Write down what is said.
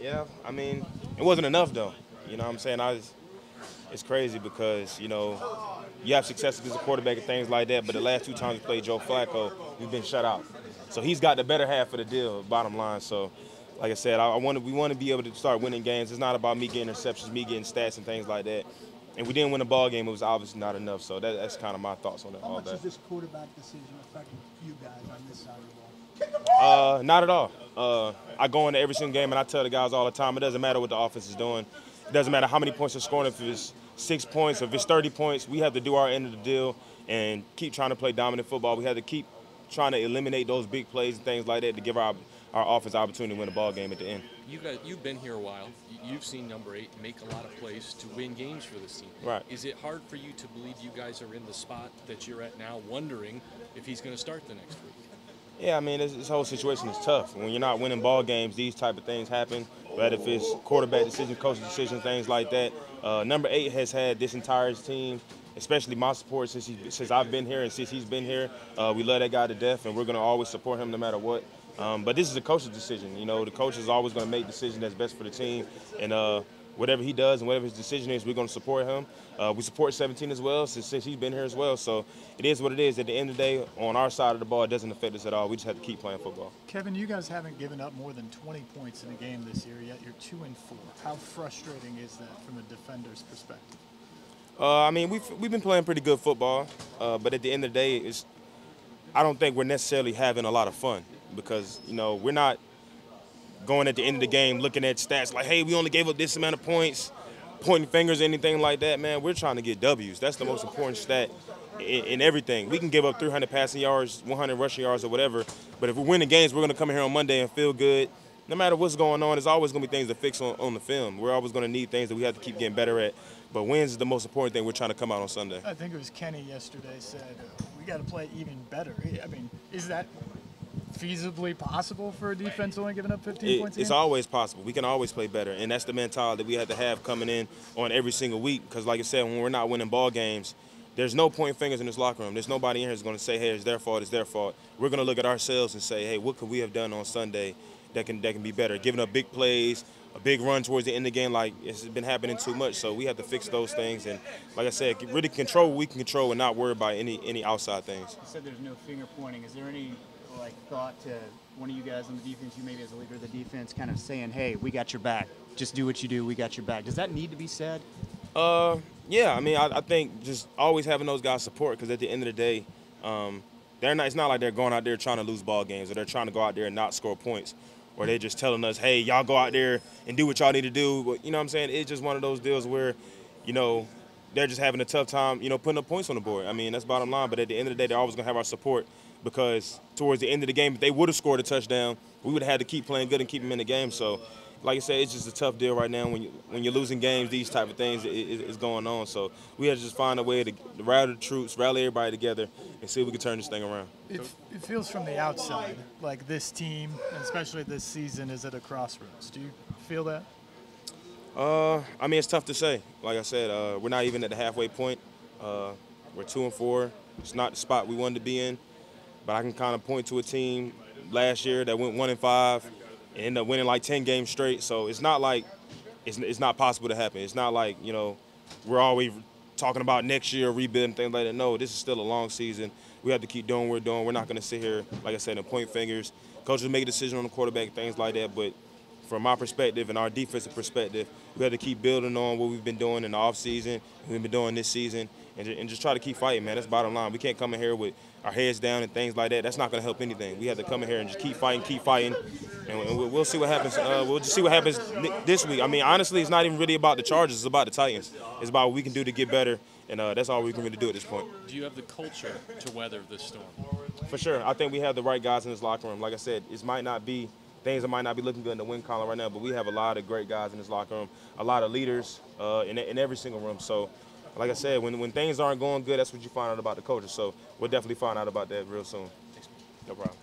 Yeah, I mean, it wasn't enough, though. You know what I'm saying? It's crazy because, you know, you have success as a quarterback and things like that, but the last two times we played Joe Flacco, we've been shut out. So he's got the better half of the deal, bottom line. So, like I said, we want to be able to start winning games. It's not about me getting interceptions, me getting stats and things like that. And we didn't win a ball game. It was obviously not enough. So that's kind of my thoughts on that. How much is this quarterback decision affecting you guys on this side of the ball? Not at all. I go into every single game and I tell the guys all the time, it doesn't matter what the offense is doing. It doesn't matter how many points they're scoring. If it's 6 points, if it's 30 points, we have to do our end of the deal and keep trying to play dominant football. We have to keep trying to eliminate those big plays and things like that to give our offense opportunity to win a ball game at the end. You guys, you've been here a while. You've seen number 8 make a lot of plays to win games for this team. Right. Is it hard for you to believe you guys are in the spot that you're at now, wondering if he's going to start the next week? Yeah, I mean, this whole situation is tough. When you're not winning ball games, these type of things happen. But if it's quarterback decision, coaching decision, things like that, number 8 has had this entire team, especially my support since I've been here and since he's been here. We love that guy to death, and we're going to always support him no matter what. But this is a coach's decision. You know, the coach is always going to make a decision that's best for the team. And whatever he does and whatever his decision is, we're going to support him. We support 17 as well since he's been here as well. So it is what it is. At the end of the day, on our side of the ball, it doesn't affect us at all. We just have to keep playing football. Kevin, you guys haven't given up more than 20 points in a game this year, yet you're 2-4. How frustrating is that from a defender's perspective? I mean, we've been playing pretty good football. But at the end of the day, I don't think we're necessarily having a lot of fun. Because, you know, we're not going at the end of the game looking at stats like, hey, we only gave up this amount of points, pointing fingers, anything like that, man. We're trying to get Ws. That's the most important stat in everything. We can give up 300 passing yards, 100 rushing yards or whatever, but if we're winning games, we're going to come in here on Monday and feel good. No matter what's going on, there's always going to be things to fix on the film. We're always going to need things that we have to keep getting better at. But wins is the most important thing. We're trying to come out on Sunday. I think it was Kenny yesterday said, we got to play even better. I mean, is that feasibly possible for a defense only giving up 15 points a game? It's always possible. We can always play better, and that's the mentality that we have to have coming in on every single week because, like I said, when we're not winning ball games, there's no pointing fingers in this locker room. There's nobody in here who's going to say, hey, it's their fault, it's their fault. We're going to look at ourselves and say, hey, what could we have done on Sunday that can be better? Giving up big plays, a big run towards the end of the game, like it's been happening too much. So we have to fix those things, and like I said, really control what we can control and not worry about any outside things. You said there's no finger pointing. Is there any like thought to one of you guys on the defense, you maybe as a leader of the defense, kind of saying, hey, we got your back. Just do what you do. We got your back. Does that need to be said? Yeah. I mean, I think just always having those guys support because at the end of the day, it's not like they're going out there trying to lose ball games or they're trying to go out there and not score points or they're just telling us, hey, y'all go out there and do what y'all need to do. But, you know what I'm saying? It's just one of those deals where, you know, they're just having a tough time, you know, putting up points on the board. I mean, that's bottom line. But at the end of the day, they're always going to have our support because towards the end of the game, if they would have scored a touchdown, we would have had to keep playing good and keep them in the game. So, like I said, it's just a tough deal right now. When you're losing games, these type of things is going on. So we had to just find a way to rally the troops, rally everybody together, and see if we can turn this thing around. It feels from the outside like this team, and especially this season, is at a crossroads. Do you feel that? I mean, it's tough to say. Like I said, we're not even at the halfway point. We're 2-4. It's not the spot we wanted to be in. But I can kind of point to a team last year that went 1-5 and ended up winning like 10 games straight. So it's not like it's not possible to happen. It's not like, you know, we're always talking about next year, rebuilding, things like that. No, this is still a long season. We have to keep doing what we're doing. We're not going to sit here, like I said, and point fingers. Coaches make a decision on the quarterback, things like that. But from my perspective and our defensive perspective, we have to keep building on what we've been doing in the offseason, we've been doing this season, and just try to keep fighting, man. That's bottom line. We can't come in here with our heads down and things like that. That's not going to help anything. We have to come in here and just keep fighting, and we'll see what happens. We'll just see what happens this week. I mean, honestly, it's not even really about the Chargers. It's about the Titans. It's about what we can do to get better, and that's all we can really do at this point. Do you have the culture to weather this storm? For sure. I think we have the right guys in this locker room. Like I said, it might not be things that might not be looking good in the win column right now, but we have a lot of great guys in this locker room, a lot of leaders in every single room. So, like I said, when things aren't going good, that's what you find out about the coaches. So we'll definitely find out about that real soon. No problem.